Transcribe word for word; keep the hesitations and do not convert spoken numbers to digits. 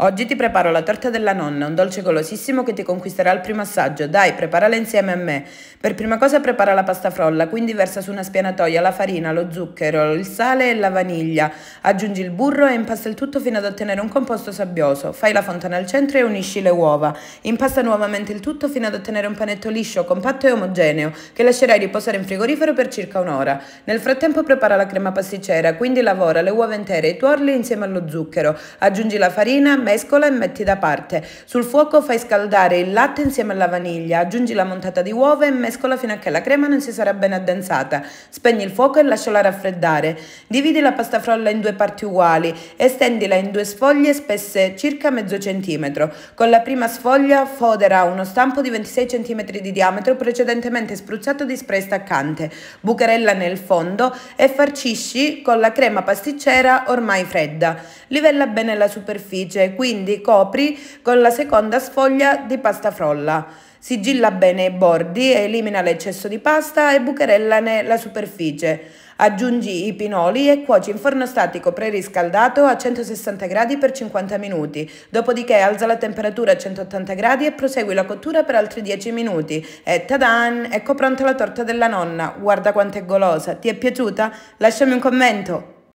Oggi ti preparo la torta della nonna, un dolce golosissimo che ti conquisterà al primo assaggio. Dai, preparala insieme a me. Per prima cosa prepara la pasta frolla, quindi versa su una spianatoia la farina, lo zucchero, il sale e la vaniglia. Aggiungi il burro e impasta il tutto fino ad ottenere un composto sabbioso. Fai la fontana al centro e unisci le uova. Impasta nuovamente il tutto fino ad ottenere un panetto liscio, compatto e omogeneo, che lascerai riposare in frigorifero per circa un'ora. Nel frattempo prepara la crema pasticcera, quindi lavora le uova intere e i tuorli insieme allo zucchero. Aggiungi la farina, mescola e metti da parte. Sul fuoco fai scaldare il latte insieme alla vaniglia, aggiungi la montata di uova e mescola fino a che la crema non si sarà ben addensata. Spegni il fuoco e lasciala raffreddare. Dividi la pasta frolla in due parti uguali e stendila in due sfoglie spesse circa mezzo centimetro. Con la prima sfoglia fodera uno stampo di ventisei centimetri di diametro precedentemente spruzzato di spray staccante. Bucherella nel fondo e farcisci con la crema pasticcera ormai fredda. Livella bene la superficie, quindi copri con la seconda sfoglia di pasta frolla. Sigilla bene i bordi, elimina l'eccesso di pasta e bucherellane la superficie. Aggiungi i pinoli e cuoci in forno statico preriscaldato a centosessanta gradi per cinquanta minuti. Dopodiché alza la temperatura a centottanta gradi e prosegui la cottura per altri dieci minuti. E tadan! Ecco pronta la torta della nonna. Guarda quanto è golosa! Ti è piaciuta? Lasciami un commento!